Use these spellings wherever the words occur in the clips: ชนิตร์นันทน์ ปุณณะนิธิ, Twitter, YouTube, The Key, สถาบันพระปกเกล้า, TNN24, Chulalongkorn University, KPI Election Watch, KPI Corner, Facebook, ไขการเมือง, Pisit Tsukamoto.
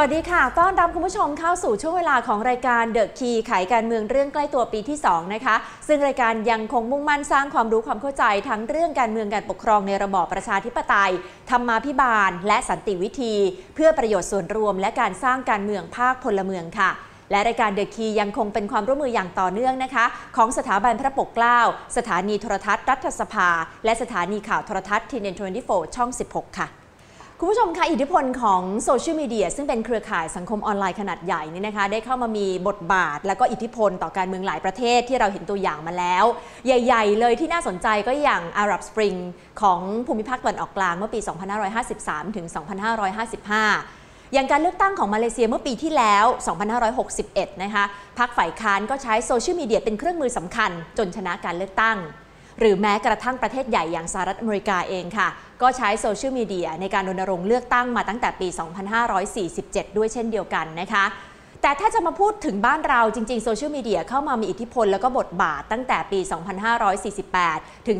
สวัสดีค่ะต้อนรับคุณผู้ชมเข้าสู่ช่วงเวลาของรายการ The Key ไขการเมืองเรื่องใกล้ตัวปีที่2นะคะซึ่งรายการยังคงมุ่งมั่นสร้างความรู้ความเข้าใจทั้งเรื่องการเมืองการปกครองในระบอบประชาธิปไตยธรรมาภิบาลและสันติวิธีเพื่อประโยชน์ส่วนรวมและการสร้างการเมืองภาคพลเมืองค่ะและรายการ The Key ยังคงเป็นความร่วมมืออย่างต่อเนื่องนะคะของสถาบันพระปกเกล้าสถานีโทรทัศน์รัฐสภาและสถานีข่าวโทรทัศน์ TNN24 ช่อง16ค่ะคุณผู้ชมคะอิทธิพลของโซเชียลมีเดียซึ่งเป็นเครือข่ายสังคมออนไลน์ขนาดใหญ่นี่นะคะได้เข้ามามีบทบาทและก็อิทธิพลต่อการเมืองหลายประเทศที่เราเห็นตัวอย่างมาแล้วใหญ่ๆเลยที่น่าสนใจก็อย่างอาหรับสปริงของภูมิภาคตะวันออกกลางเมื่อปี2553ถึง2555อย่างการเลือกตั้งของมาเลเซียเมื่อปีที่แล้ว2561นะคะพรรคฝ่ายค้านก็ใช้โซเชียลมีเดียเป็นเครื่องมือสำคัญจนชนะการเลือกตั้งหรือแม้กระทั่งประเทศใหญ่อย่างสหรัฐอเมริกาเองค่ะก็ใช้โซเชียลมีเดียในการรณรงค์เลือกตั้งมาตั้งแต่ปี2547ด้วยเช่นเดียวกันนะคะแต่ถ้าจะมาพูดถึงบ้านเราจริงๆโซเชียลมีเดียเข้ามามีอิทธิพลแล้วก็บทบาทตั้งแต่ปี2548ถึง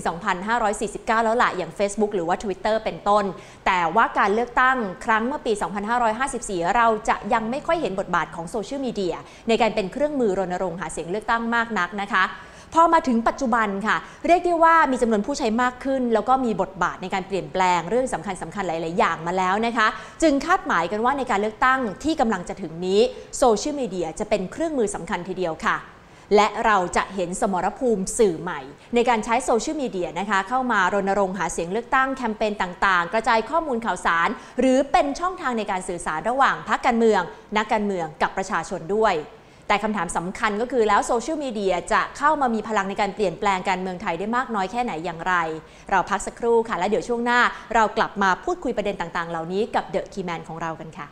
2549แล้วล่ะอย่าง Facebook หรือว่า Twitter เป็นต้นแต่ว่าการเลือกตั้งครั้งเมื่อปี2554เราจะยังไม่ค่อยเห็นบทบาทของโซเชียลมีเดียในการเป็นเครื่องมือรณรงค์หาเสียงเลือกตั้งมากนักนะคะพอมาถึงปัจจุบันค่ะเรียกได้ว่ามีจำนวนผู้ใช้มากขึ้นแล้วก็มีบทบาทในการเปลี่ยนแปลงเรื่องสำคัญหลายๆอย่างมาแล้วนะคะจึงคาดหมายกันว่าในการเลือกตั้งที่กำลังจะถึงนี้โซเชียลมีเดียจะเป็นเครื่องมือสำคัญทีเดียวค่ะและเราจะเห็นสมรภูมิสื่อใหม่ในการใช้โซเชียลมีเดียนะคะเข้ามารณรงค์หาเสียงเลือกตั้งแคมเปญต่างๆกระจายข้อมูลข่าวสารหรือเป็นช่องทางในการสื่อสารระหว่างพรรคการเมืองนักการเมืองกับประชาชนด้วยแต่คำถามสำคัญก็คือแล้วโซเชียลมีเดียจะเข้ามามีพลังในการเปลี่ยนแปลงการเมืองไทยได้มากน้อยแค่ไหนอย่างไรเราพักสักครู่ค่ะแล้วเดี๋ยวช่วงหน้าเรากลับมาพูดคุยประเด็นต่างๆเหล่านี้กับ The Key Man ของเรากันค่ะ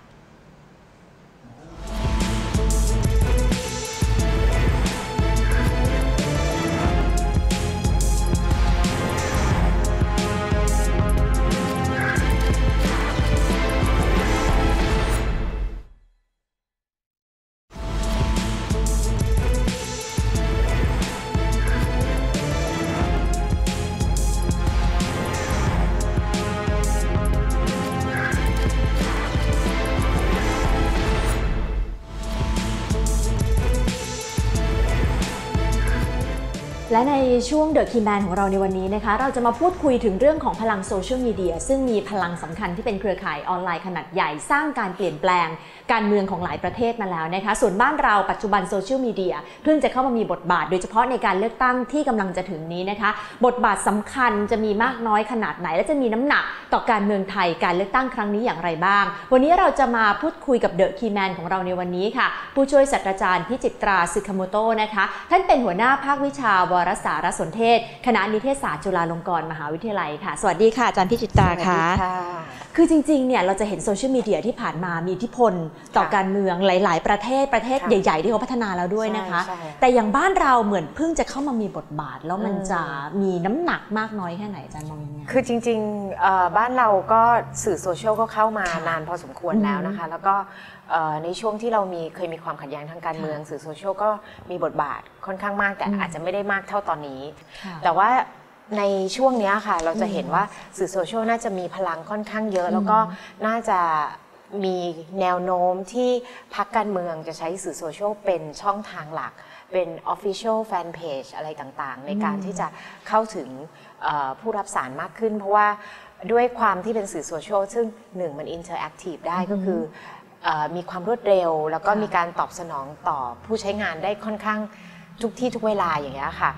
และในช่วง The Key Man ของเราในวันนี้นะคะเราจะมาพูดคุยถึงเรื่องของพลังโซเชียลมีเดียซึ่งมีพลังสำคัญที่เป็นเครือข่ายออนไลน์ขนาดใหญ่สร้างการเปลี่ยนแปลงการเมืองของหลายประเทศมาแล้วนะคะส่วนบ้านเราปัจจุบันโซเชียลมีเดียเพิ่งจะเข้ามามีบทบาทโดยเฉพาะในการเลือกตั้งที่กำลังจะถึงนี้นะคะบทบาทสำคัญจะมีมากน้อยขนาดไหนและจะมีน้ำหนักต่อการเมืองไทยการเลือกตั้งครั้งนี้อย่างไรบ้างวันนี้เราจะมาพูดคุยกับ The Key Man ของเราในวันนี้ค่ะผู้ช่วยศาสตราจารย์พิจิตราสึคาโมโตะนะคะท่านเป็นหัวหน้าภาควิชาวารสารสนเทศคณะนิเทศศาสตร์จุฬาลงกรณ์มหาวิทยาลัยค่ะสวัสดีค่ะอาจารย์พิจิตราค่ะคือจริงๆเนี่ยเราจะเห็นโซเชียลมีเดียที่ผ่านมามีอิทธิพลต่อการเมืองหลายๆประเทศใหญ่ๆที่เขาพัฒนาแล้วด้วยนะคะแต่อย่างบ้านเราเหมือนเพิ่งจะเข้ามามีบทบาทแล้วมันจะมีน้ำหนักมากน้อยแค่ไหนอาจารย์มองยังไงคือจริงๆบ้านเราก็สื่อโซเชียลก็เข้ามานานพอสมควรแล้วนะคะแล้วก็ในช่วงที่เราเคยมีความขัดแย้งทางการเมืองสื่อโซเชียลก็มีบทบาทค่อนข้างมากแต่อาจจะไม่ได้มากเท่าตอนนี้แต่ว่าในช่วงนี้ค่ะเราจะเห็นว่าสื่อโซเชียลน่าจะมีพลังค่อนข้างเยอะแล้วก็น่าจะมีแนวโน้มที่พรรคการเมืองจะใช้สื่อโซเชียลเป็นช่องทางหลักเป็น Official Fan Page อะไรต่างๆในการที่จะเข้าถึงผู้รับสารมากขึ้นเพราะว่าด้วยความที่เป็นสื่อโซเชียลซึ่งหนึ่งมันอินเทอร์แอคทีฟได้ก็คือมีความรวดเร็วแล้วก็มีการตอบสนองต่อผู้ใช้งานได้ค่อนข้างทุกที่ทุกเวลาอย่างเงี้ยค่ะ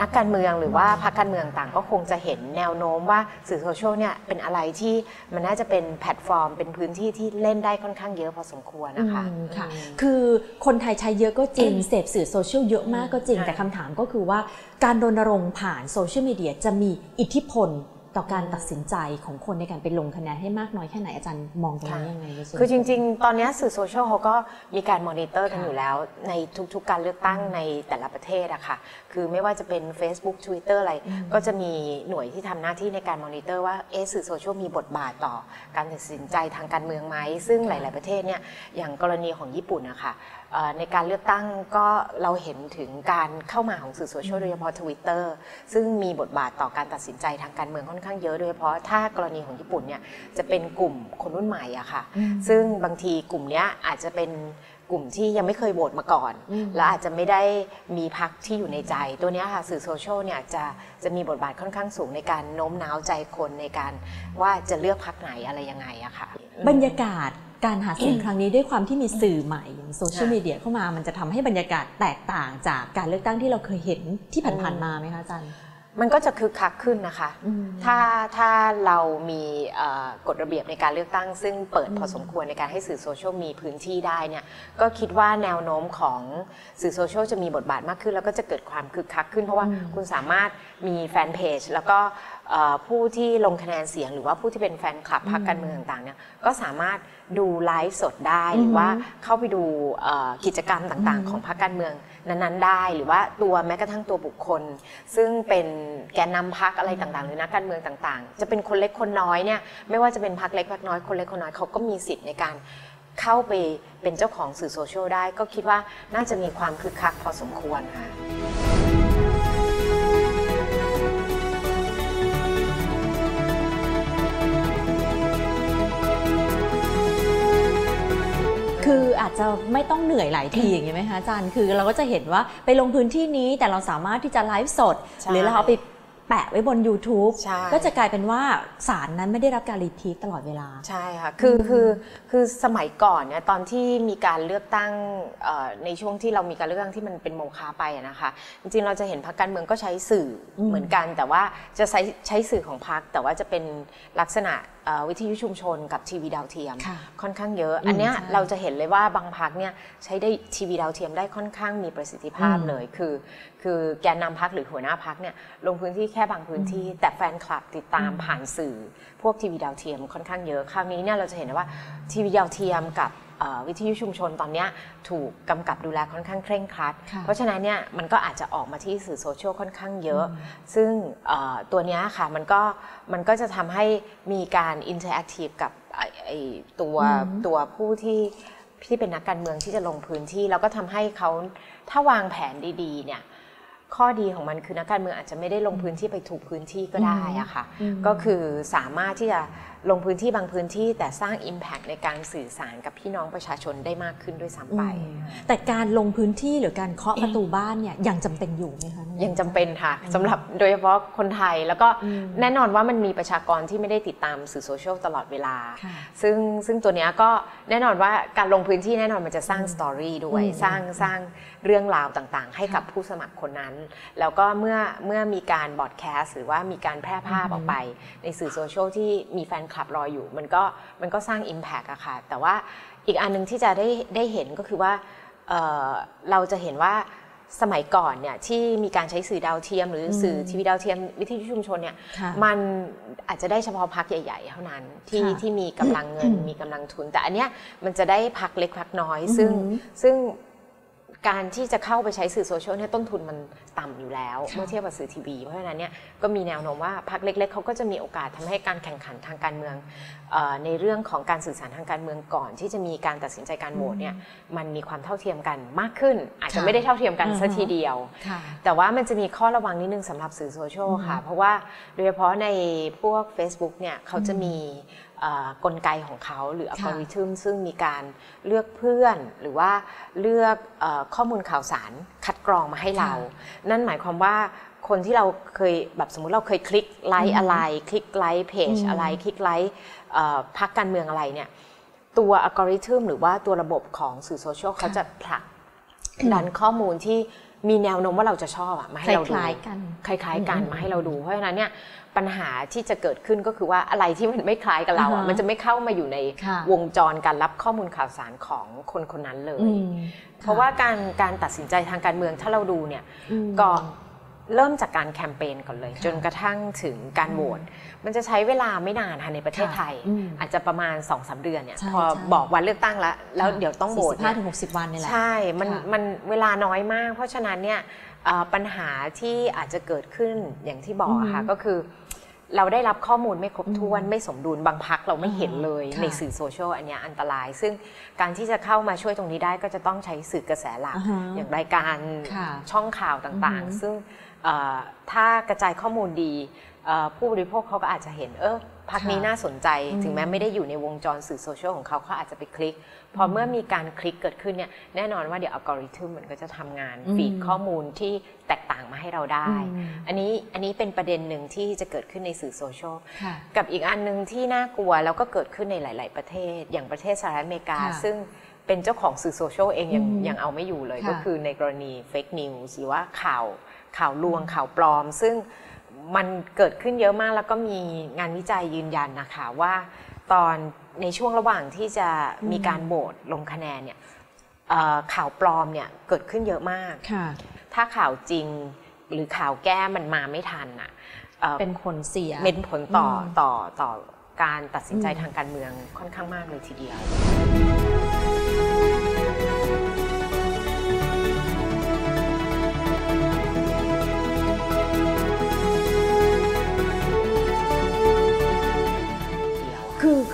นักการเมืองหรือว่าพรรคการเมืองต่างก็คงจะเห็นแนวโน้มว่าสื่อโซเชียลเนี่ยเป็นอะไรที่มันน่าจะเป็นแพลตฟอร์มเป็นพื้นที่ที่เล่นได้ค่อนข้างเยอะพอสมควรนะคะค่ะคือคนไทยใช้เยอะก็จริงเสพสื่อโซเชียลเยอะมากก็จริงแต่คำถามก็คือว่าการรณรงค์ผ่านโซเชียลมีเดียจะมีอิทธิพลต่อการตัดสินใจของคนในการไปลงคะแนนให้มากน้อยแค่ไหนอาจารย์มองตรงนี้ยังไงด้วยคือจริงๆตอนนี้สื่อโซเชียลเขาก็มีการมอนิเตอร์กันอยู่แล้วในทุกๆการเลือกตั้งในแต่ละประเทศอะค่ะคือไม่ว่าจะเป็น Facebook Twitter อะไรก็จะมีหน่วยที่ทำหน้าที่ในการมอนิเตอร์ว่าสื่อโซเชียลมีบทบาทต่อการตัดสินใจทางการเมืองไหมซึ่งหลายๆประเทศเนี่ยอย่างกรณีของญี่ปุ่นนะคะในการเลือกตั้งก็เราเห็นถึงการเข้ามาของสื่อโซเชียลโดยเฉพาะ Twitter ซึ่งมีบทบาทต่อการตัดสินใจทางการเมืองค่อน อนข้างเยอะโดยเฉพาะถ้ากรณีของญี่ปุ่นเนี่ยจะเป็นกลุ่มคนรุ่นใหม่อะค่ะซึ่งบางทีกลุ่มนี้อาจจะเป็นกลุ่มที่ยังไม่เคยโหวตมาก่อนแล้วอาจจะไม่ได้มีพรรคที่อยู่ในใจตัวนี้ค่ะสื่อโซเชียลเนี่ยจะมีบทบาทค่อนข้างสูงในการโน้มน้าวใจคนในการว่าจะเลือกพรรคไหนอะไรยังไงอะค่ะบรรยากาศการหาเสียงครั้งนี้ด้วยความที่มีสื่อใหม่อย่างโซเชียลมีเดียเข้ามามันจะทำให้บรรยากาศแตกต่างจากการเลือกตั้งที่เราเคยเห็นที่ผ่านๆมาไหมคะอาจารย์มันก็จะคึกคักขึ้นนะคะถ้าเรามีกฎระเบียบในการเลือกตั้งซึ่งเปิดพอสมควรในการให้สื่อโซเชียลมีพื้นที่ได้เนี่ยก็คิดว่าแนวโน้มของสื่อโซเชียลจะมีบทบาทมากขึ้นแล้วก็จะเกิดความคึกคักขึ้นเพราะว่าคุณสามารถมีแฟนเพจแล้วก็ผู้ที่ลงคะแนนเสียงหรือว่าผู้ที่เป็นแฟนคลับพรรคการเมืองต่างๆเนี่ยก็สามารถดูไลฟ์สดได้หรือว่าเข้าไปดูกิจกรรมต่างๆของพรรคการเมืองนั้นๆได้หรือว่าตัวแม้กระทั่งตัวบุคคลซึ่งเป็นแกนนำพรรคอะไรต่างๆหรือนักการเมืองต่างๆจะเป็นคนเล็กคนน้อยเนี่ยไม่ว่าจะเป็นพรรคเล็กพรรคน้อยคนเล็กคนน้อยเขาก็มีสิทธิ์ในการเข้าไปเป็นเจ้าของสื่อโซเชียลได้ก็คิดว่าน่าจะมีความคึกคักพอสมควรค่ะคืออาจจะไม่ต้องเหนื่อยหลายทีอย่างนี้ไหมคะอาจารย์คือเราก็จะเห็นว่าไปลงพื้นที่นี้แต่เราสามารถที่จะไลฟ์สดหรือเราเอาไปแปะไว้บน YouTube ก็จะกลายเป็นว่าสารนั้นไม่ได้รับการรีทวีตตลอดเวลาใช่ค่ะคือสมัยก่อนเนี่ยตอนที่มีการเลือกตั้งในช่วงที่เรามีการเลือกตั้งที่มันเป็นโมฆะไปนะคะจริงๆเราจะเห็นพรรคการเมืองก็ใช้สื่อเหมือนกันแต่ว่าจะใช้สื่อของพรรคแต่ว่าจะเป็นลักษณะวิทยุชุมชนกับทีวีดาวเทียมค่อนข้างเยอะอันเนี้ยเราจะเห็นเลยว่าบางพรรคเนี่ยใช้ได้ทีวีดาวเทียมได้ค่อนข้างมีประสิทธิภาพเลยคือแกนนำพรรคหรือหัวหน้าพรรคเนี่ยลงพื้นที่แค่บางพื้นที่แต่แฟนคลับติดตามผ่านสื่อพวกทีวีดาวเทียมค่อนข้างเยอะคราวนี้เนี่ยเราจะเห็นว่าทีวีดาวเทียมกับวิทยุชุมชนตอนนี้ถูกกำกับดูแลค่อนข้างเคร่งครัดเพราะฉะนั้นเนี่ยมันก็อาจจะออกมาที่สื่อโซเชียลค่อนข้างเยอะซึ่งตัวนี้ค่ะมันก็จะทำให้มีการอินเทอร์แอคทีฟกับตัวผู้ที่เป็นนักการเมืองที่จะลงพื้นที่แล้วก็ทำให้เขาถ้าวางแผนดีๆเนี่ยข้อดีของมันคือนักการเมืองอาจจะไม่ได้ลงพื้นที่ไปถูกพื้นที่ก็ได้อะค่ะก็คือสามารถที่จะลงพื้นที่บางพื้นที่แต่สร้าง Impact ในการสื่อสารกับพี่น้องประชาชนได้มากขึ้นด้วยซ้ำไปแต่การลงพื้นที่หรือการเคาะประตูบ้านเนี่ยยังจำเป็นอยู่ไหมคะยังจำเป็นค่ะสำหรับโดยเฉพาะคนไทยแล้วก็แน่นอนว่ามันมีประชากรที่ไม่ได้ติดตามสื่อโซเชียลตลอดเวลาซึ่งตัวนี้ก็แน่นอนว่าการลงพื้นที่แน่นอนมันจะสร้างสตอรี่ด้วยสร้างเรื่องราวต่างๆให้กับผู้สมัครคนนั้นแล้วก็เมื่อมีการบอดแคสต์หรือว่ามีการแพร่ภาพออกไปในสื่อโซเชียลที่มีแฟนคลับรออยู่มันก็สร้าง Impact อะค่ะแต่ว่าอีกอันนึงที่จะได้เห็นก็คือว่าเราจะเห็นว่าสมัยก่อนเนี่ยที่มีการใช้สื่อดาวเทียมหรือสื่อทีวีดาวเทียมวิทยุชุมชนเนี่ยมันอาจจะได้เฉพาะพรรคใหญ่ๆเท่านั้นที่มีกำลังเงินมีกำลังทุนแต่อันเนี้ยมันจะได้พรรคเล็กพรรคน้อยซึ่งการที่จะเข้าไปใช้สื่อโซเชียลเนี่ยต้นทุนมันต่ำอยู่แล้วเมื่อเทียบกับสื่อทีวีเพราะฉะนั้นเนี่ยก็มีแนวโน้มว่าพรรคเล็กๆเขาก็จะมีโอกาสทำให้การแข่งขันทางการเมืองในเรื่องของการสื่อสารทางการเมืองก่อนที่จะมีการตัดสินใจการโหวตเนี่ยมันมีความเท่าเทียมกันมากขึ้นอาจจะไม่ได้เท่าเทียมกันซะทีเดียวแต่ว่ามันจะมีข้อระวังนิดนึงสำหรับสื่อโซเชียลค่ะเพราะว่าโดยเฉพาะในพวก Facebook เนี่ยเขาจะมีกลไกของเขาหรืออัลกอริทึมซึ่งมีการเลือกเพื่อนหรือว่าเลือกข้อมูลข่าวสารคัดกรองมาให้เรานั่นหมายความว่าคนที่เราเคยแบบสมมุติเราเคยคลิกไลค์อะไรคลิกไลค์เพจอะไรคลิกไลค์พรรคการเมืองอะไรเนี่ยตัวอัลกอริทึมหรือว่าตัวระบบของสื่อโซเชียลเขาจะผลักดันข้อมูลที่มีแนวโน้มว่าเราจะชอบมาให้เราดูคล้ายๆกันมาให้เราดูเพราะฉะนั้นเนี่ยปัญหาที่จะเกิดขึ้นก็คือว่าอะไรที่มันไม่คล้ายกับเราอ่ะมันจะไม่เข้ามาอยู่ในวงจรการรับข้อมูลข่าวสารของคนคนนั้นเลยเพราะว่าการตัดสินใจทางการเมืองถ้าเราดูเนี่ยก็เริ่มจากการแคมเปญก่อนเลยจนกระทั่งถึงการโหวตมันจะใช้เวลาไม่นานค่ะในประเทศไทยอาจจะประมาณ 2-3 เดือนเนี่ยพอบอกวันเลือกตั้งแล้วเดี๋ยวต้องโหวต 45-60 วันนี่แหละใช่มันเวลาน้อยมากเพราะฉะนั้นเนี่ยปัญหาที่อาจจะเกิดขึ้นอย่างที่บอกค่ะก็คือเราได้รับข้อมูลไม่ครบถ้วนไม่สมดุลบางพรรคเราไม่เห็นเลยในสื่อโซเชียลอันนี้อันตรายซึ่งการที่จะเข้ามาช่วยตรงนี้ได้ก็จะต้องใช้สื่อกระแสหลักอย่างรายการช่องข่าวต่างๆซึ่ง ถ้ากระจายข้อมูลดีผู้บริโภคเขาก็อาจจะเห็นพรรคนี้น่าสนใจถึงแม้ไม่ได้อยู่ในวงจรสื่อโซเชียลของเขาเขาอาจจะไปคลิกพอเมื่อมีการคลิกเกิดขึ้นเนี่ยแน่นอนว่าเดี๋ยวอัลกอริทึมมันก็จะทำงานฟีดข้อมูลที่แตกต่างมาให้เราได้อันนี้เป็นประเด็นหนึ่งที่จะเกิดขึ้นในสื่อโซเชียลกับอีกอันนึงที่น่ากลัวแล้วก็เกิดขึ้นในหลายๆประเทศอย่างประเทศสหรัฐอเมริกาซึ่งเป็นเจ้าของสื่อโซเชียลเองยังเอาไม่อยู่เลยก็คือในกรณีเฟกนิวส์หรือว่าข่าวลวงข่าวปลอมซึ่งมันเกิดขึ้นเยอะมากแล้วก็มีงานวิจัยยืนยันนะคะว่าตอนในช่วงระหว่างที่จะมีการโหวตลงคะแนนเนี่ยข่าวปลอมเนี่ยเกิดขึ้นเยอะมากถ้าข่าวจริงหรือข่าวแก้มันมาไม่ทันอ่ะเป็นผลเสียเป็นผลต่อการตัดสินใจทางการเมืองค่อนข้างมากเลยทีเดียว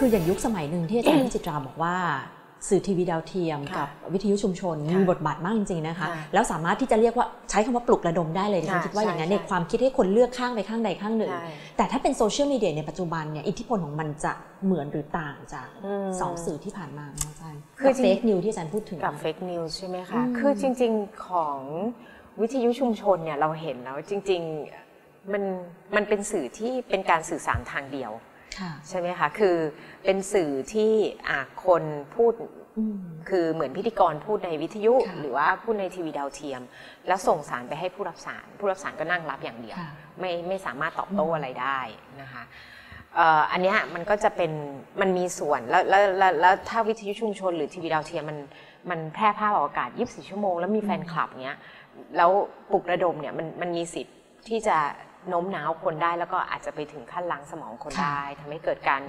คืออย่างยุคสมัยหนึ่งที่อาจารย์จิตราบอกว่าสื่อทีวีดาวเทียมกับวิทยุชุมชนมีบทบาทมากจริงๆนะคะแล้วสามารถที่จะเรียกว่าใช้คำว่าปลุกระดมได้เลยคิดว่าอย่างนั้นในความคิดให้คนเลือกข้างไปข้างใดข้างหนึ่งแต่ถ้าเป็นโซเชียลมีเดียในปัจจุบันเนี่ยอิทธิพลของมันจะเหมือนหรือต่างจาก2สื่อที่ผ่านมาอาจารย์คือเฟกนิวที่อาจารย์พูดถึงกับเฟกนิวใช่ไหมคะคือจริงๆของวิทยุชุมชนเนี่ยเราเห็นแล้วจริงๆมันเป็นสื่อที่เป็นการสื่อสารทางเดียวใช่ไหมคะคือเป็นสื่อที่คนพูดคือเหมือนพิธีกรพูดในวิทยุหรือว่าพูดในทีวีดาวเทียมแล้วส่งสารไปให้ผู้รับสารผู้รับสารก็นั่งรับอย่างเดียวไม่สามารถตอบโต้อะไรได้นะคะอันนี้มันก็จะเป็นมันมีส่วนแล้วถ้าวิทยุชุมชนหรือทีวีดาวเทียมมันแพร่ภาพออกอากาศ24ชั่วโมงแล้วมีแฟนคลับเนี้ยแล้วปลุกระดมเนี่ยมันมีสิทธิ์ที่จะโน้มน้าวคนได้แล้วก็อาจจะไปถึงขั้นล้างสมองคนได้ทำให้เกิดการ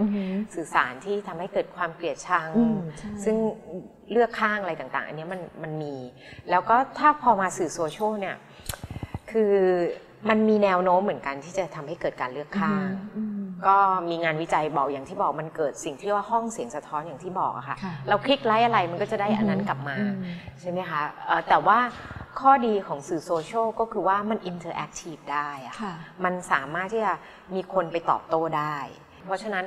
สื่อสารที่ทำให้เกิดความเกลียดชังซึ่งเลือกข้างอะไรต่างๆอันนี้มันมีแล้วก็ถ้าพอมาสื่อโซเชียลเนี่ยคือมันมีแนวโน้มเหมือนกันที่จะทำให้เกิดการเลือกข้างก็มีงานวิจัยบอกอย่างที่บอกมันเกิดสิ่งที่ว่าห้องเสียงสะท้อนอย่างที่บอกอะค่ะเราคลิกไลค์อะไรมันก็จะได้อันนั้นกลับมาใช่ไหมคะแต่ว่าข้อดีของสื่อโซเชียลก็คือว่ามันอินเทอร์แอคทีฟได้อะมันสามารถที่จะมีคนไปตอบโต้ได้เพราะฉะนั้น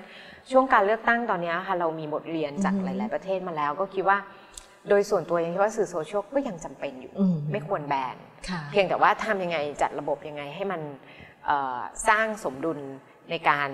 ช่วงการเลือกตั้งตอนนี้ค่ะเรามีบทเรียนจากหลายๆประเทศมาแล้วก็คิดว่าโดยส่วนตัวยังคิดว่าสื่อโซเชียลก็ยังจำเป็นอยู่ไม่ควรแบนเพียงแต่ว่าทำยังไงจัดระบบยังไงให้มันสร้างสมดุลในการ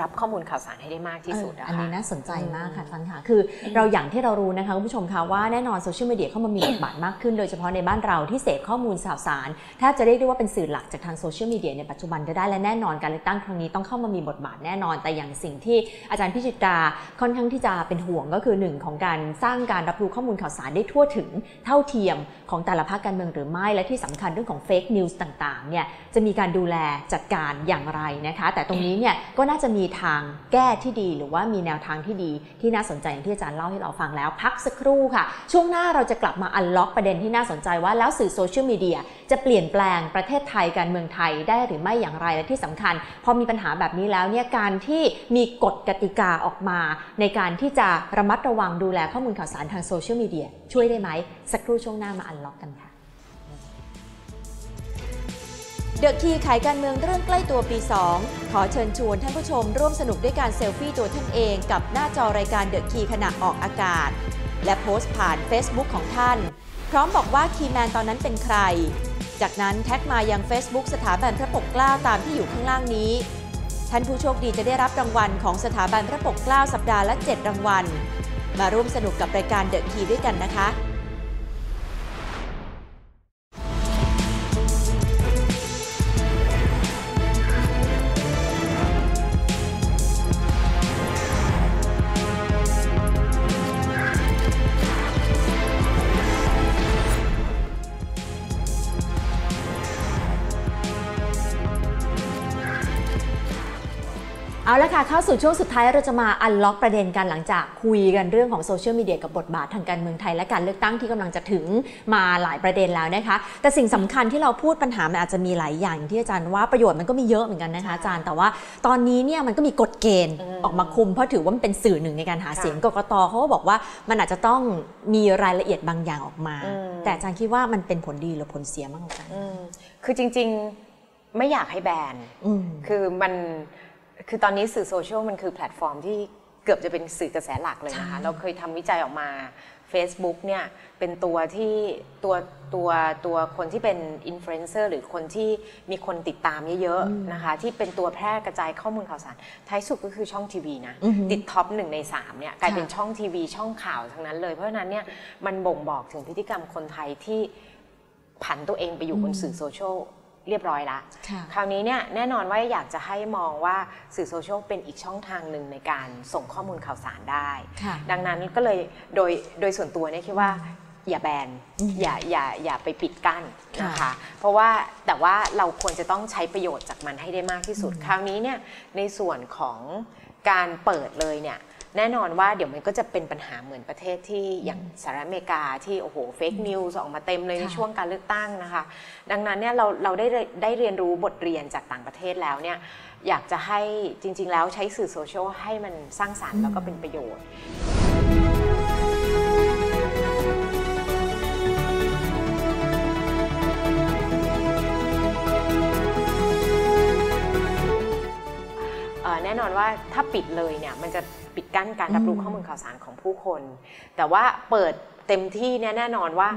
รับข้อมูลข่าวสารให้ได้มากที่สุดอันนี้น่าสนใจมากค่ะท่านค่ะคือเราอย่างที่เรารู้นะคะคุณผู้ชมคะว่าแน่นอนโซเชียลมีเดียเข้ามามีบทบาทมากขึ้นโดยเฉพาะในบ้านเราที่เสพข้อมูลข่าวสารถ้าจะเรียกได้ว่าเป็นสื่อหลักจากทางโซเชียลมีเดียในปัจจุบันจะได้และแน่นอนการเลือกตั้งครั้งนี้ต้องเข้ามามีบทบาทแน่นอนแต่อย่างสิ่งที่อาจารย์พิจิตราค่อนข้างที่จะเป็นห่วงก็คือ1ของการสร้างการรับรู้ข้อมูลข่าวสารได้ทั่วถึงเท่าเทียมของแต่ละพรรคการเมืองหรือไม่และที่สำคัญเรื่องของเฟกนิวส์ต่างๆเนี่ยจะมีการดูแลจัดการอย่างไรนะคะแต่ตรงนี้เนี่ยก็น่าจะมีทางแก้ที่ดีหรือว่ามีแนวทางที่ดีที่น่าสนใจอย่างที่อาจารย์เล่าให้เราฟังแล้วพักสักครู่ค่ะช่วงหน้าเราจะกลับมาอันล็อกประเด็นที่น่าสนใจว่าแล้วสื่อโซเชียลมีเดียจะเปลี่ยนแปลงประเทศไทยการเมืองไทยได้หรือไม่อย่างไรและที่สำคัญพอมีปัญหาแบบนี้แล้วเนี่ยการที่มีกฎกติกาออกมาในการที่จะระมัดระวังดูแลข้อมูลข่าวสารทางโซเชียลมีเดียช่วยได้ไหมสักครู่ช่วงหน้ามาอันล็อกกันค่ะThe Key ไขการเมืองเรื่องใกล้ตัวปี 2 ขอเชิญชวนท่านผู้ชมร่วมสนุกด้วยการเซลฟี่ตัวท่านเองกับหน้าจอรายการ The Key ขณะออกอากาศและโพสต์ผ่าน Facebook ของท่านพร้อมบอกว่าคีย์แมนตอนนั้นเป็นใครจากนั้นแท็กมายัง Facebook สถาบันพระปกเกล้าตามที่อยู่ข้างล่างนี้ท่านผู้โชคดีจะได้รับรางวัลของสถาบันพระปกเกล้าสัปดาห์ละ7รางวัลมาร่วมสนุกกับรายการ The Key ด้วยกันนะคะ เอาละค่ะเข้าสู่ช่วงสุดท้ายเราจะมาอันล็อกประเด็นกันหลังจากคุยกันเรื่องของโซเชียลมีเดียกับบทบาททางการเมืองไทยและการเลือกตั้งที่กำลังจะถึงมาหลายประเด็นแล้วนะคะแต่สิ่งสำคัญที่เราพูดปัญหามันอาจจะมีหลายอย่างที่อาจารย์ว่าประโยชน์มันก็มีเยอะเหมือนกันนะคะอาจารย์แต่ว่าตอนนี้เนี่ยมันก็มีกฎเกณฑ์ออกมาคุมเพราะถือว่ามันเป็นสื่อหนึ่งในการหาเสียงกกต.เขาก็บอกว่ามันอาจจะต้องมีรายละเอียดบางอย่างออกมาแต่อาจารย์คิดว่ามันเป็นผลดีหรือผลเสียมากกว่าคือจริงๆไม่อยากให้แบนคือมันคือตอนนี้สื่อโซเชียลมันคือแพลตฟอร์มที่เกือบจะเป็นสื่อกระแสหลักเลยนะคะเราเคยทำวิจัยออกมา Facebook เนี่ยเป็นตัวที่ตัวคนที่เป็นอินฟลูเอนเซอร์หรือคนที่มีคนติดตามเยอะๆนะคะที่เป็นตัวแพร่กระจายข้อมูลข่าวสารท้ายสุดก็คือช่องทีวีนะติดท็อป1 ใน 3เนี่ยกลายเป็นช่องทีวีช่องข่าวทั้งนั้นเลยเพราะฉะนั้นเนี่ยมันบ่งบอกถึงพฤติกรรมคนไทยที่ผันตัวเองไปอยู่บนสื่อโซเชียลเรียบร้อยละคราวนี้เนี่ยแน่นอนว่าอยากจะให้มองว่าสื่อโซเชียลเป็นอีกช่องทางหนึ่งในการส่งข้อมูลข่าวสารได้ดังนั้นก็เลยโดยส่วนตัวเนี่ยคิดว่าอย่าแบนอย่าไปปิดกั้นนะคะเพราะว่าแต่ว่าเราควรจะต้องใช้ประโยชน์จากมันให้ได้มากที่สุดคราวนี้เนี่ยในส่วนของการเปิดเลยเนี่ยแน่นอนว่าเดี๋ยวมันก็จะเป็นปัญหาเหมือนประเทศที่อย่างสหรัฐอเมริกาที่โอ้โหเฟกนิวส์ออกมาเต็มเลยในช่วงการเลือกตั้งนะคะดังนั้นเนี่ยเราได้เรียนรู้บทเรียนจากต่างประเทศแล้วเนี่ยอยากจะให้จริงๆแล้วใช้สื่อโซเชียลให้มันสร้างสรรค์แล้วก็เป็นประโยชน์แน่นอนว่าถ้าปิดเลยเนี่ยมันจะปิดกั้นการรับรู้ข้อมูลข่าวสารของผู้คนแต่ว่าเปิดเต็มที่เนี่ยแน่นอนว่า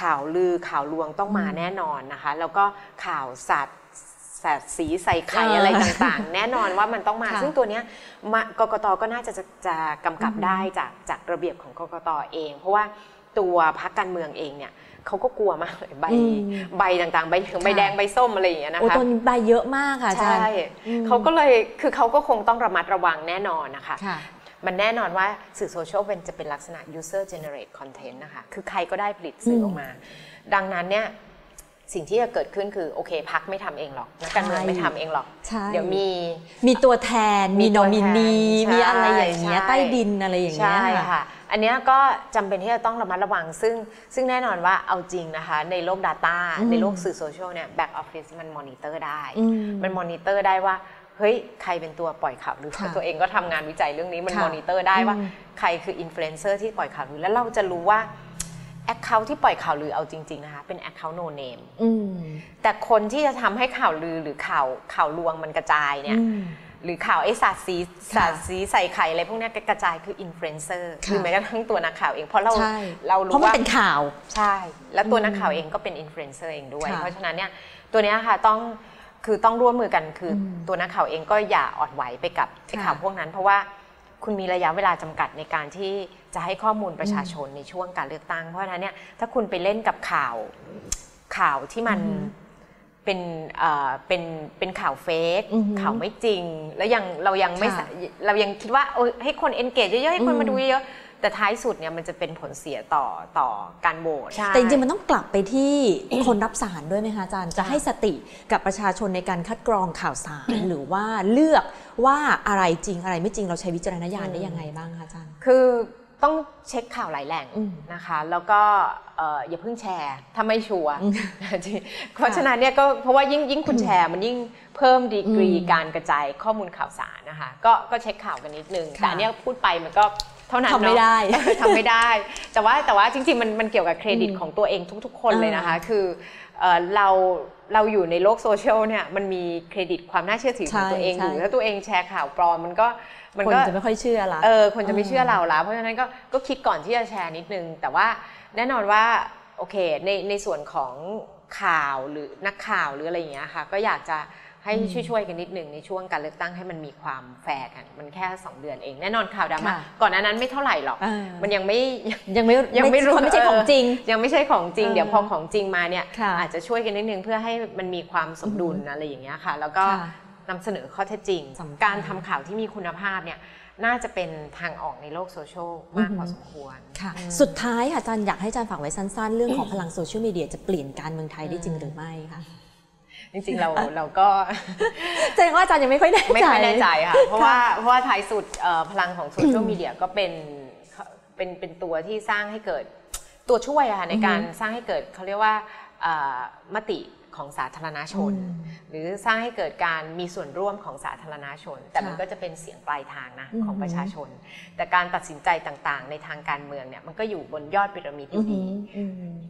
ข่าวลือข่าวลวงต้องมาแน่นอนนะคะแล้วก็ข่าวสัตว์สีใส่ไข่อะไรต่างๆแน่นอนว่ามันต้องมาซึ่งตัวเนี้ยกกต.ก็น่าจะกำกับได้จากระเบียบของกกต.เองเพราะว่าตัวพรรคการเมืองเองเนี่ยเขาก็กลัวมากเลยใบต่างๆใบแดงใบส้มอะไรอย่างเงี้ยนะคะโอ้ตอนนี้ใบเยอะมากค่ะใช่เขาก็เลยคือเขาก็คงต้องระมัดระวังแน่นอนนะคะมันแน่นอนว่าสื่อโซเชียลเป็นจะเป็นลักษณะ user generate content นะคะคือใครก็ได้ผลิตสื่อออกมาดังนั้นเนี่ยสิ่งที่จะเกิดขึ้นคือโอเคพรรคไม่ทำเองหรอกนักการเมืองไม่ทำเองหรอกเดี๋ยวมีตัวแทนมีโนมินีมีอะไรอย่างเงี้ยใต้ดินอะไรอย่างเงี้ยค่ะอันนี้ก็จำเป็นที่จะต้องระมัดระวังซึ่งแน่นอนว่าเอาจริงนะคะในโลก Data ในโลกสื่อโซเชียลเนี่ย Back Office มันมอนิเตอร์ได้มันมอนิเตอร์ได้ว่าเฮ้ยใครเป็นตัวปล่อยข่าวหรือตัวเองก็ทำงานวิจัยเรื่องนี้มันมอนิเตอร์ได้ว่าใครคืออินฟลูเอนเซอร์ที่ปล่อยข่าวหรือแล้วเราจะรู้ว่าแอคเคาท์ที่ปล่อยข่าวลือเอาจริงๆนะคะเป็นแอคเคาท์โนเนมแต่คนที่จะทำให้ข่าวลือหรือข่าวลวงมันกระจายเนี่ยหรือข่าวไอ้สัตว์สีใส่ไข่อะไรพวกนี้กระจายคืออินฟลูเอนเซอร์หรือแม้กระทั่งตัวนักข่าวเองเพราะเรารู้ว่าเพราะมันเป็นข่าวใช่แล้วตัวนักข่าวเองก็เป็นอินฟลูเอนเซอร์เองด้วยเพราะฉะนั้นเนี่ยตัวนี้ค่ะต้องร่วมมือกันคือตัวนักข่าวเองก็อย่าอ่อนไหวไปกับข่าวพวกนั้นเพราะว่าคุณมีระยะเวลาจำกัดในการที่จะให้ข้อมูลประชาชนในช่วงการเลือกตั้งเพราะฉะนั้นเนี่ยถ้าคุณไปเล่นกับข่าวที่มันเป็นข่าวเฟกข่าวไม่จริงแล้วยังเรายังคิดว่าให้คนเอนเกจเยอะๆให้คนมาดูเยอะแต่ท้ายสุดเนี่ยมันจะเป็นผลเสียต่อการโหวตแต่จริงๆมันต้องกลับไปที่คนรับสารด้วยไหมคะอาจารย์จะให้สติกับประชาชนในการคัดกรองข่าวสารหรือว่าเลือกว่าอะไรจริงอะไรไม่จริงเราใช้วิจารณญาณได้ยังไงบ้างคะอาจารย์คือต้องเช็คข่าวหลายแหล่งนะคะแล้วก็อย่าเพิ่งแชร์ถ้าไม่ชัวร์เพราะฉะนั้นเนี่ยก็เพราะว่ายิ่งคุณแชร์มันยิ่งเพิ่มดีกรีการกระจายข้อมูลข่าวสารนะคะก็เช็คข่าวกันนิดนึงแต่เนี่ยพูดไปมันก็เท่านั้นเนาะทำไม่ได้แต่ว่าจริงๆมันเกี่ยวกับเครดิตของตัวเองทุกๆคนเลยนะคะคือเราอยู่ในโลกโซเชียลเนี่ยมันมีเครดิตความน่าเชื่อถือของตัวเองอยู่ถ้าตัวเองแชร์ข่าวปลอมมันก็คนจะไม่ค่อยเชื่อละคนจะไม่เชื่อเราละเพราะฉะนั้นก็คิดก่อนที่จะแชร์นิดนึงแต่ว่าแน่นอนว่าโอเคในส่วนของข่าวหรือนักข่าวหรืออะไรอย่างเงี้ยค่ะก็อยากจะให้ช่วยกันนิดนึงในช่วงการเลือกตั้งให้มันมีความแฟร์กันมันแค่2 เดือนเองแน่นอนข่าวดราม่าก่อนหน้านั้นไม่เท่าไหร่หรอกมันยังไม่รู้ไม่ใช่ของจริงยังไม่ใช่ของจริงเดี๋ยวพอของจริงมาเนี่ยอาจจะช่วยกันนิดนึงเพื่อให้มันมีความสมดุลอะไรอย่างเงี้ยค่ะแล้วก็นำเสนอข้อเท็จจริงการทำข่าวที่มีคุณภาพเนี่ยน่าจะเป็นทางออกในโลกโซเชียลมากพอสมควรค่ะสุดท้ายค่ะอาจารย์อยากให้อาจารย์ฝากไว้สั้นๆเรื่องของพลังโซเชียลมีเดียจะเปลี่ยนการเมืองไทยได้จริงหรือไม่ค่ะ จริงๆเราก็แสดงว่าอาจารย์ยังไม่ค่อยแน่ใจค่ะเพราะว่าท้ายสุดพลังของโซเชียลมีเดียก็เป็นตัวที่สร้างให้เกิดตัวช่วยค่ะในการสร้างให้เกิดเขาเรียกว่ามติของสาธารณชนหรือสร้างให้เกิดการมีส่วนร่วมของสาธารณชนแต่มันก็จะเป็นเสียงปลายทางนะของประชาชนแต่การตัดสินใจต่างๆในทางการเมืองเนี่ยมันก็อยู่บนยอดพีระมิดอยู่ดี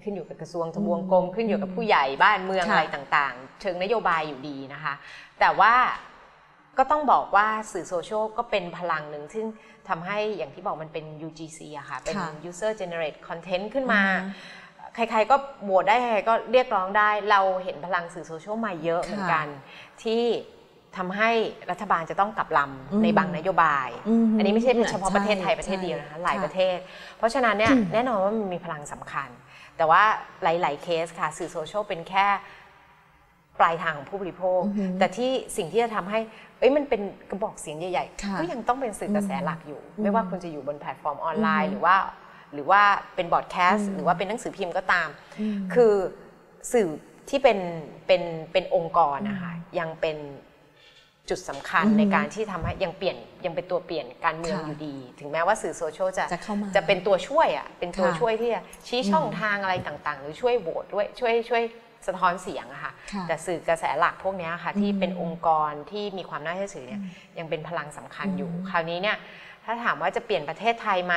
ขึ้นอยู่กับกระทรวงทบวงกรมขึ้นอยู่กับผู้ใหญ่บ้านเมืองอะไรต่างๆเชิงนโยบายอยู่ดีนะคะแต่ว่าก็ต้องบอกว่าสื่อโซเชียลก็เป็นพลังหนึ่งซึ่งทำให้อย่างที่บอกมันเป็น UGC อะค่ะเป็น user generate content ขึ้นมาใครๆก็โหวตได้ใครก็เรียกร้องได้เราเห็นพลังสื่อโซเชียลมาเยอะเหมือนกันที่ทำให้รัฐบาลจะต้องกลับลำในบางนโยบายอันนี้ไม่ใช่เฉพาะประเทศไทยประเทศเดียวนะคะหลายประเทศเพราะฉะนั้นเนี่ยแน่นอนว่ามันมีพลังสำคัญแต่ว่าหลายๆเคสค่ะสื่อโซเชียลเป็นแค่ปลายทางของผู้บริโภคแต่ที่สิ่งที่จะทำให้มันเป็นกระบอกเสียงใหญ่ๆก็ยังต้องเป็นสื่อกระแสหลักอยู่ไม่ว่าคุณจะอยู่บนแพลตฟอร์มออนไลน์หรือว่าเป็นบอดแคสต์หรือว่าเป็นหนังสือพิมพ์ก็ตามคือสื่อที่เป็นองค์กรนะคะยังเป็นจุดสำคัญในการที่ทำให้ยังเป็นตัวเปลี่ยนการเมืองอยู่ดีถึงแม้ว่าสื่อโซเชียลจะเป็นตัวช่วยเป็นตัวช่วยที่จะชี้ช่องทางอะไรต่างๆหรือช่วยโหวตด้วยช่วยสะท้อนเสียงค่ะแต่สื่อกระแสหลักพวกนี้ค่ะที่เป็นองค์กรที่มีความน่าเชื่อถือเนี่ยยังเป็นพลังสำคัญอยู่คราวนี้เนี่ยถ้าถามว่าจะเปลี่ยนประเทศไทยไหม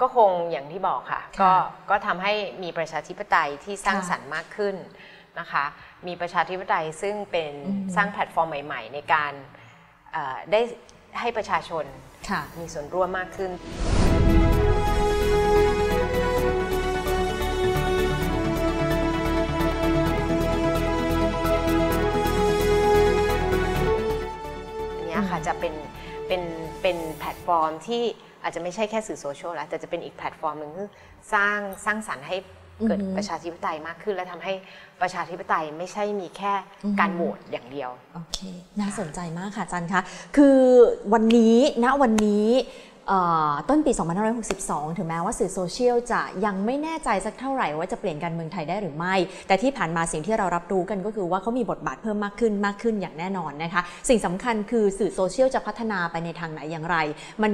ก็คงอย่างที่บอกค่ะก็ทำให้มีประชาธิปไตยที่สร้างสรรค์มากขึ้นนะคะมีประชาธิปไตยซึ่งเป็นสร้างแพลตฟอร์มใหม่ๆในการได้ให้ประชาชนมีส่วนร่วมมากขึ้นอันนี้ค่ะจะเป็นแพลตฟอร์มที่อาจจะไม่ใช่แค่สื่อโซเชียลแล้วแต่จะเป็นอีกแพลตฟอร์มหนึ่งที่สร้างสรรค์ให้เกิดประชาธิปไตยมากขึ้นและทำให้ประชาธิปไตยไม่ใช่มีแค่การโหวตอย่างเดียวโอเคน่าสนใจมากค่ะอาจารย์คะคือวันนี้ณวันนี้ต้นปี 2562 ถึงแม้ว่าสื่อโซเชียลจะยังไม่แน่ใจสักเท่าไหร่ว่าจะเปลี่ยนการเมืองไทยได้หรือไม่แต่ที่ผ่านมาสิ่งที่เรารับรู้กันก็คือว่าเขามีบทบาทเพิ่มมากขึ้นอย่างแน่นอนนะคะสิ่งสำคัญคือสื่อโซเชียลจะพัฒนาไปในทางไหนอย่างไรมัน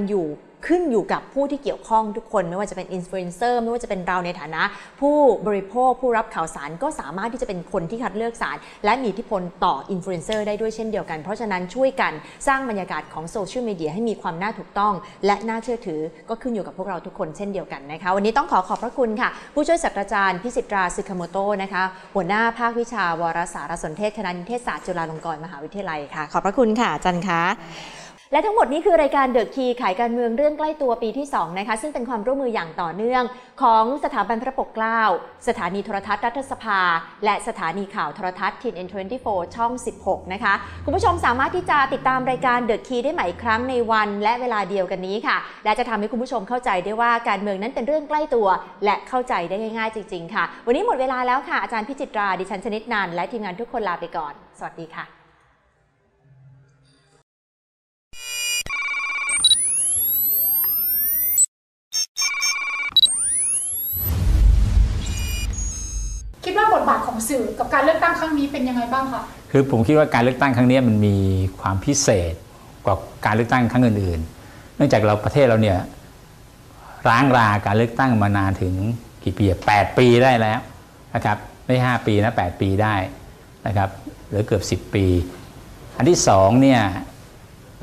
ขึ้นอยู่กับผู้ที่เกี่ยวข้องทุกคนไม่ว่าจะเป็นอินฟลูเอนเซอร์ไม่ว่าจะเป็นเราในฐานะผู้บริโภคผู้รับข่าวสารก็สามารถที่จะเป็นคนที่คัดเลือกสารและมีอิทธิพลต่ออินฟลูเอนเซอร์ได้ด้วยเช่นเดียวกันเพราะฉะนั้นช่วยกันสร้างบรรยากาศของโซเชียลมีเดียให้มีความน่าถูกต้องและน่าเชื่อถือก็ขึ้นอยู่กับพวกเราทุกคนเช่นเดียวกันนะคะวันนี้ต้องขอบพระคุณค่ะผู้ช่วยศาสตราจารย์พิสิทธาสึคาโมโตะนะคะหัวหน้าภาควิชาวารสารสนเทศคณะนิเทศศาสตร์จุฬาลงกรณ์มหาวิทยาลัยค่ะขอบพระคุณค่ะอาจารย์คะและทั้งหมดนี้คือรายการ The Key ขายการเมืองเรื่องใกล้ตัวปีที่ 2นะคะซึ่งเป็นความร่วมมืออย่างต่อเนื่องของสถาบันพระปกเกล้าสถานีโทรทัศน์รัฐสภาและสถานีข่าวโทรทัศน์ TNN24 ช่อง 16นะคะคุณผู้ชมสามารถที่จะติดตามรายการ The Key ได้ใหม่อีกครั้งในวันและเวลาเดียวกันนี้ค่ะและจะทำให้คุณผู้ชมเข้าใจได้ว่าการเมืองนั้นเป็นเรื่องใกล้ตัวและเข้าใจได้ง่ายๆจริงๆค่ะวันนี้หมดเวลาแล้วค่ะอาจารย์พิจิตราดิฉันชนิดนันท์และทีมงานทุกคนลาไปก่อนสวัสดีค่ะบทบาทของสื่อกับการเลือกตั้งครั้งนี้เป็นยังไงบ้างคะคือผมคิดว่าการเลือกตั้งครั้งนี้มันมีความพิเศษกว่าการเลือกตั้งครั้งอื่นๆเนื่องจากเราประเทศเราเนี่ยร้างราการเลือกตั้งมานานถึงกี่ปี8ปีได้แล้วนะครับไม่5ปีนะ8ปีได้นะครับหรือเกือบ10ปีอันที่2เนี่ย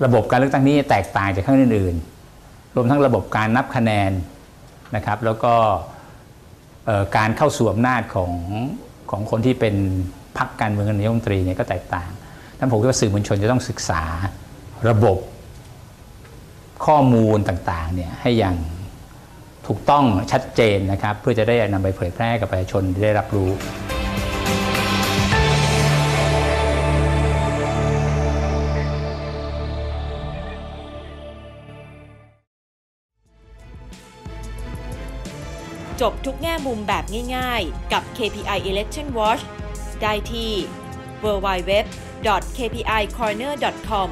ระบบการเลือกตั้งนี้แตกต่างจากครั้งอื่นๆรวมทั้งระบบการนับคะแนนนะครับแล้วก็การเข้าสู่อำนาจของคนที่เป็นพรรคการเมืองนายกรัฐมนตรีเนี่ยก็แตกต่างนั้นผมคิดว่าสื่อมวลชนจะต้องศึกษาระบบข้อมูลต่างๆเนี่ยให้อย่างถูกต้องชัดเจนนะครับเพื่อจะได้นำไปเผยแพร่กับประชาชนได้รับรู้จบทุกแง่มุมแบบง่ายๆกับ KPI Election Watch ได้ที่ www.kpicorner.com